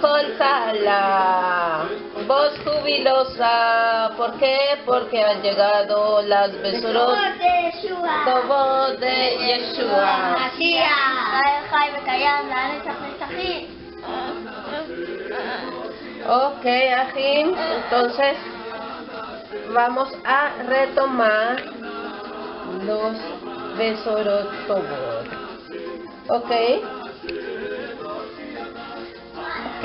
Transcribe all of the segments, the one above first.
Colzala, voz jubilosa. ¿Por qué? Porque han llegado las besorot tovot de Yeshua. Ok, Ajim, entonces vamos a retomar los besorot tovot. Ok. Ok.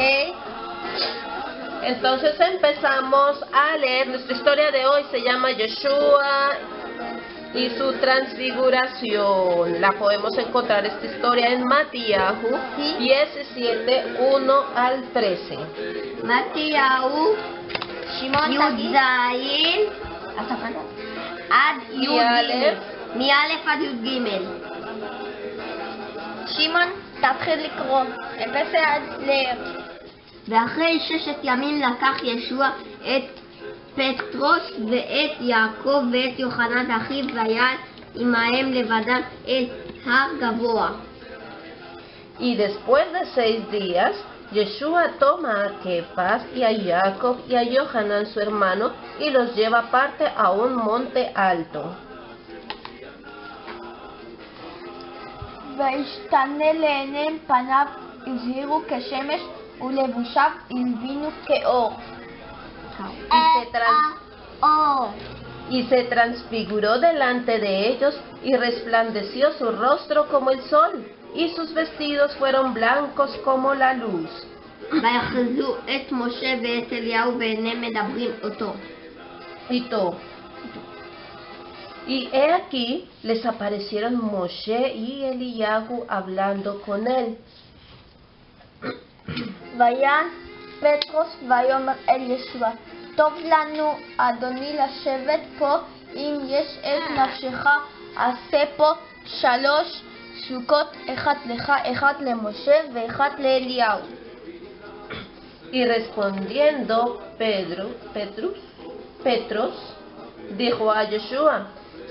Entonces empezamos a leer. Nuestra historia de hoy se llama Yeshua y su transfiguración. La podemos encontrar esta historia en Matiahú 17, 1 al 13. Matiahú, Shimon, Yudayin, Ad Yudgimel, Mialef Ad Yudgimel. Shimon, תתחיל לקרוא. empecé a leer. ואחרי ששת ימים לקח ישוע את פטרוס ואת יעקב ואת יוחנן אחיו ויעל עמהם לבדם אל הר גבוה. Y después de 6 días, Yeshua toma a Kepas y a Yaakov y a Johanan su hermano y los lleva aparte a un monte alto. וישתנה לעיניהם פניו הבהירו כשמש ולבושיו הלבינו כאור. Y se transfiguró delante de ellos y resplandeció su rostro como el sol, y sus vestidos fueron blancos como la luz. Y he aquí les aparecieron Moshe y Eliyahu hablando con él. פטרוס ויאמר אל ישוע, טוב לנו אדוני לשבת פה, אם יש את נפשך עשה פה 3 סוכות, אחד לך, אחד למשה ואחד לאליהו. Y respondiendo Petros dijo a Yeshua,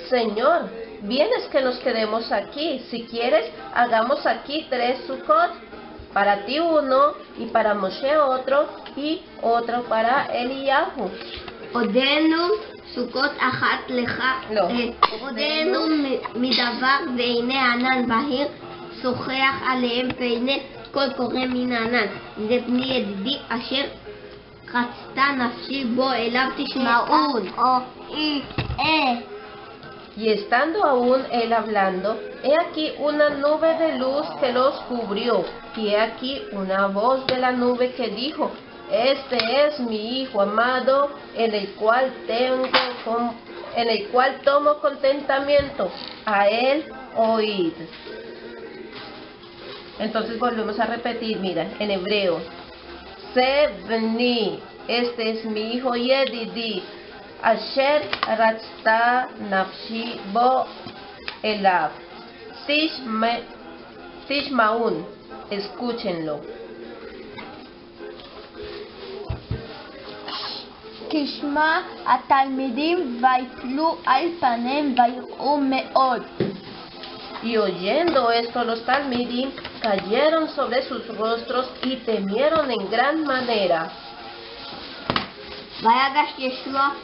Señor, bien es que nos quedemos aquí, si quieres hagamos aquí 3 sukot. Para ti uno, y para Moshe otro, y otro para Eliyahu. Odenu sukot achat lecha. No. Odenu midavar veine anan bahir socheach aleem veine kol kore min anan. זה בני ידידי אשר רצתה נפשי בו אליו תשמעון. Y estando aún él hablando, he aquí una nube de luz que los cubrió, y he aquí una voz de la nube que dijo, este es mi hijo amado, en el cual tomo contentamiento, a él oíd. Entonces volvemos a repetir, mira, en hebreo, Sebni, este es mi hijo Yedidí, Asher Ratsta Nafshi Bo Elab. Tishmaun, escúchenlo. Tishma a Talmidim Vaiplu Alpanem Vairu Meod. Y oyendo esto, los Talmidim cayeron sobre sus rostros y temieron en gran manera. Vayagash Yeshua.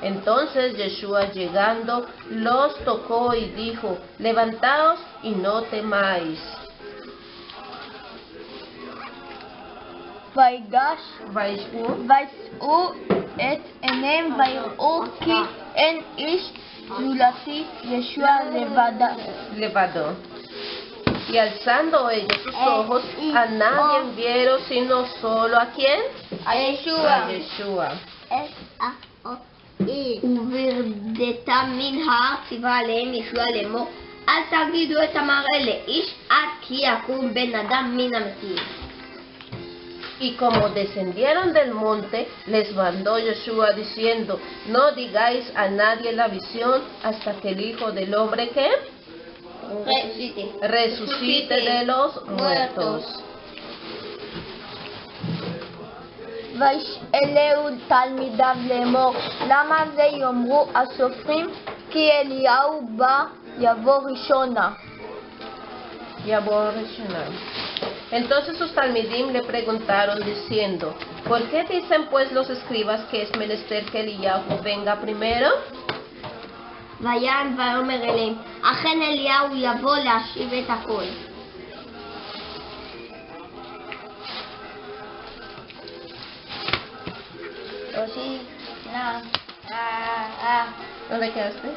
Entonces Yeshua llegando los tocó y dijo, levantaos y no temáis. Y alzando ellos sus ojos, a nadie vieron sino solo a quién? A Yeshua. A Yeshua. Y como descendieron del monte, les mandó Yeshua diciendo, no digáis a nadie la visión hasta que el Hijo del Hombre que... resucite de los muertos. וישאלהו תלמידיו לאמור, למה זה יאמרו הסופרים כי אליהו בא יבוא ראשונה? Entonces sus Talmidim le preguntaron diciendo, ¿por qué dicen pues los escribas que es menester que Eliyahu venga primero? ¿Dónde quedaste?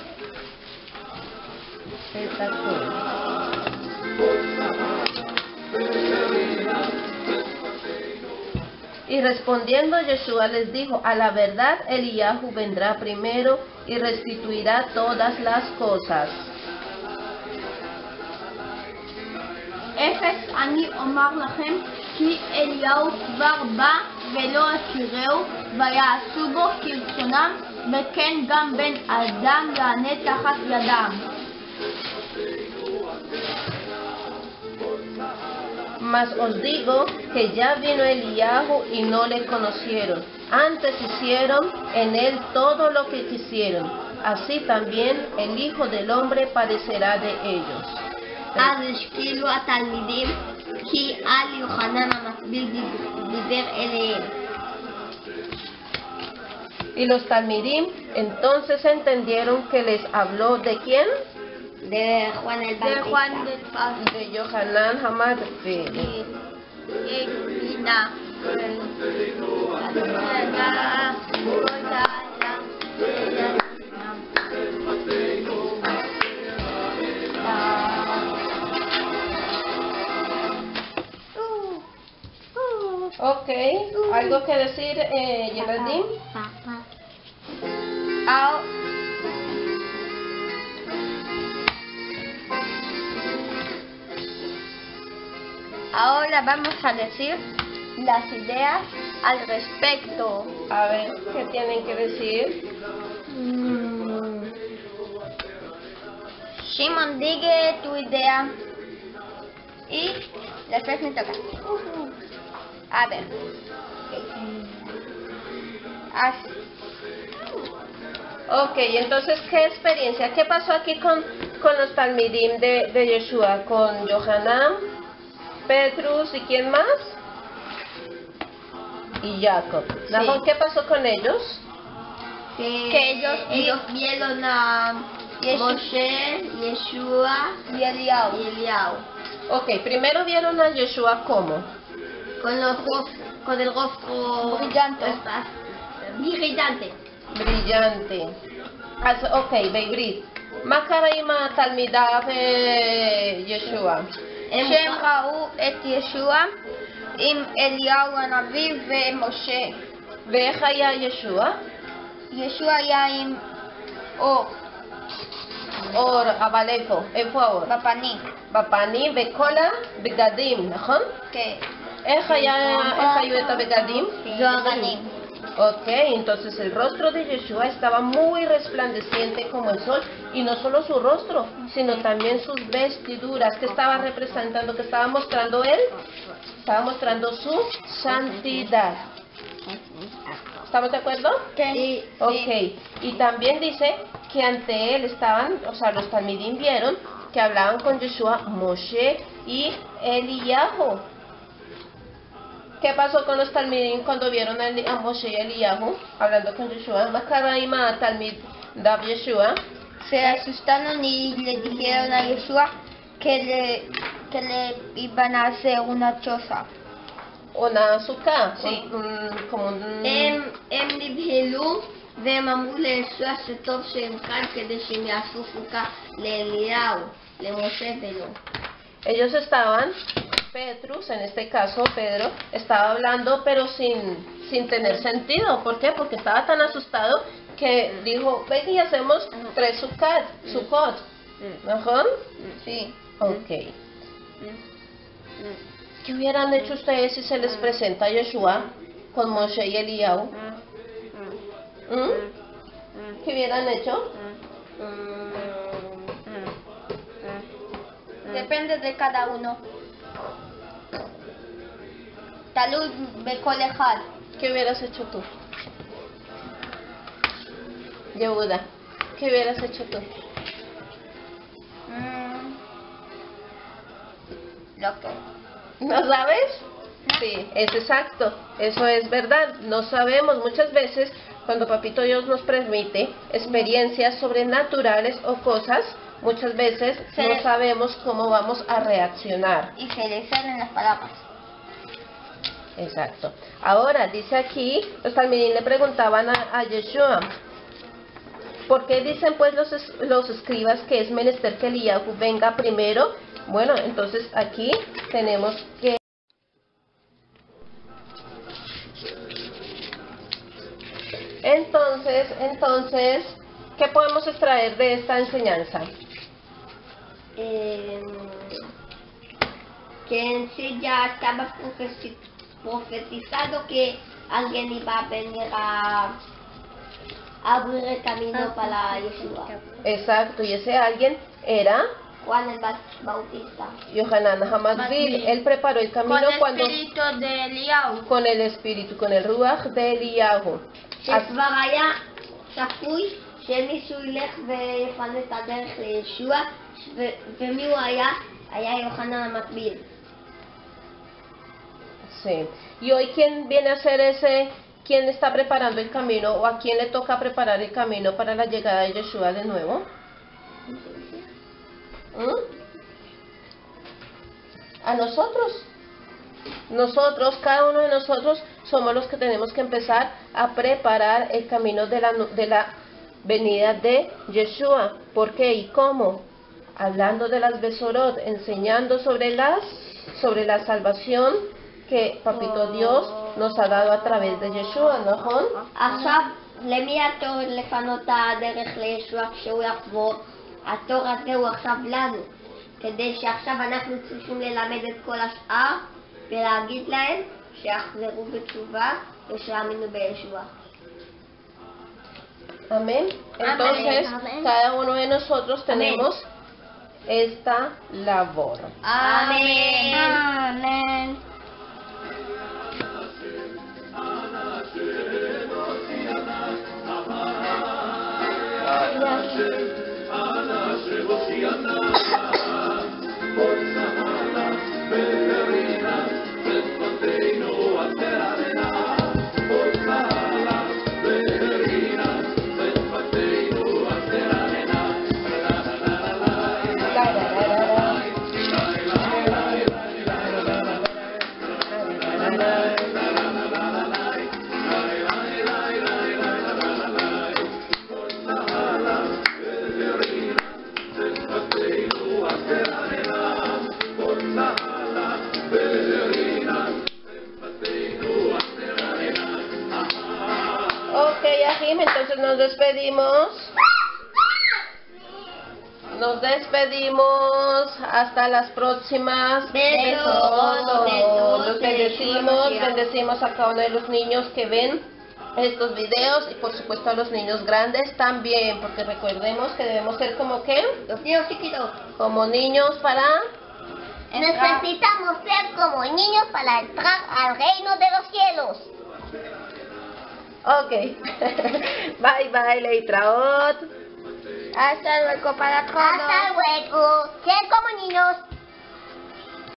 Y respondiendo Yeshua les dijo, a la verdad Eliyahu vendrá primero y restituirá todas las cosas. Mas os digo que ya vino Eliyahu y no le conocieron, antes hicieron en él todo lo que quisieron, así también el Hijo del Hombre padecerá de ellos. אז השכילו התלמידים כי על יוחנן המטביל דיבר אליהם. Y los Talmidim entonces entendieron que les habló de quién? De Juan el Bautista. De Yohanan Hamad. Ok, ¿algo que decir, Yedidí? Ahora vamos a decir las ideas al respecto. A ver, ¿qué tienen que decir? Shimon, digue tu idea. Y después me toca. A ver. Así. Ok, entonces, ¿qué experiencia? ¿Qué pasó aquí con los Talmidim de Yeshua? Con Yohanan, Petros y ¿quién más? Y Yaakov. Sí. ¿Qué pasó con ellos? Sí, que ellos vieron a Moshe, Yeshua y Eliyahu. Ok, primero vieron a Yeshua ¿cómo? Con el rostro brillante. Ok, Beigrit. Makarima Talmidav Yeshua. Shem Ra'u et Yeshua im Eliyahu Hanavi ve Moshe. ואיך היה ישוע? ישוע היה עם אור. אור, אבל איפה? איפה האור? בפנים. בפנים וכל הבגדים, נכון? כן. איך היו את הבגדים? יוהרנים. Okay, entonces el rostro de Yeshua estaba muy resplandeciente como el sol, y no solo su rostro, sino también sus vestiduras, que estaba representando, que estaba mostrando él, estaba mostrando su santidad. ¿Estamos de acuerdo? Sí. Okay. Y también dice que ante él estaban, o sea, los Talmidim vieron que hablaban con Yeshua, Moshe y Eliyahu. ¿Qué pasó con los Talmidim cuando vieron a Moshe y Eliyahu hablando con Yeshua? Makaraima Talmid Dab Yeshua. Se asustaron y le dijeron a Yeshua que le iban a hacer una choza. Una azúcar. Sí. Como un... הם נבהלו והם אמרו לישוע שטוב שהם כאן כדי שהם יעשו סוכה לאליהו, למשה ולו. Ellos estaban... Petrus, en este caso Pedro, estaba hablando pero sin tener sentido. ¿Por qué? Porque estaba tan asustado que dijo, ven y hacemos 3 sukot. ¿Mejor? Sí. Ok. ¿Qué hubieran hecho ustedes si se les presenta Yeshua con Moshe y Eliyahu? ¿Qué hubieran hecho? Depende de cada uno. Talud Bekol Ejad. ¿Qué hubieras hecho tú? Yehuda, ¿qué hubieras hecho tú? Lo que... ¿No sabes? Sí, es exacto. Eso es verdad. No sabemos muchas veces cuando Papito Dios nos permite experiencias sobrenaturales o cosas. Muchas veces no sabemos cómo vamos a reaccionar. Y se le salen las palabras. Exacto. Ahora, dice aquí, los talmidín le preguntaban a Yeshua, ¿por qué dicen pues los escribas que es menester que Eliyahu venga primero? Bueno, entonces aquí tenemos que... Entonces, ¿qué podemos extraer de esta enseñanza? Que en sí ya estaba profetizado que alguien iba a venir a abrir el camino para Yeshua. Exacto, y ese alguien era Juan el Bautista. Yohanan ha-Mazvil, él preparó el camino cuando... Con el espíritu de Eliyahu. Con el espíritu, con el Ruach de Eliyahu. Sí. Y hoy, ¿quién viene a hacer ese? ¿Quién está preparando el camino? ¿O a quién le toca preparar el camino para la llegada de Yeshua de nuevo? ¿A nosotros? Nosotros, cada uno de nosotros, somos los que tenemos que empezar a preparar el camino de la venida de Yeshua. ¿Por qué y cómo? Hablando de las besorot, enseñando sobre la salvación que Papito Dios nos ha dado a través de Yeshua, ¿no, Jon? ולהגיד להם שיחזרו בתשובה ושיאמינו בישוע. Amén. Entonces, amén. Cada uno de nosotros tenemos esta labor. Amén. Amén. Nos despedimos hasta las próximas. Besos. Bendecimos a cada uno de los niños que ven estos videos y por supuesto a los niños grandes también, porque recordemos que debemos ser como que los niños chiquitos, como niños para entrar. Necesitamos ser como niños para entrar al reino de los cielos. Ok. Bye, Leitraot. Hasta luego para todos. Hasta luego. Sean como niños.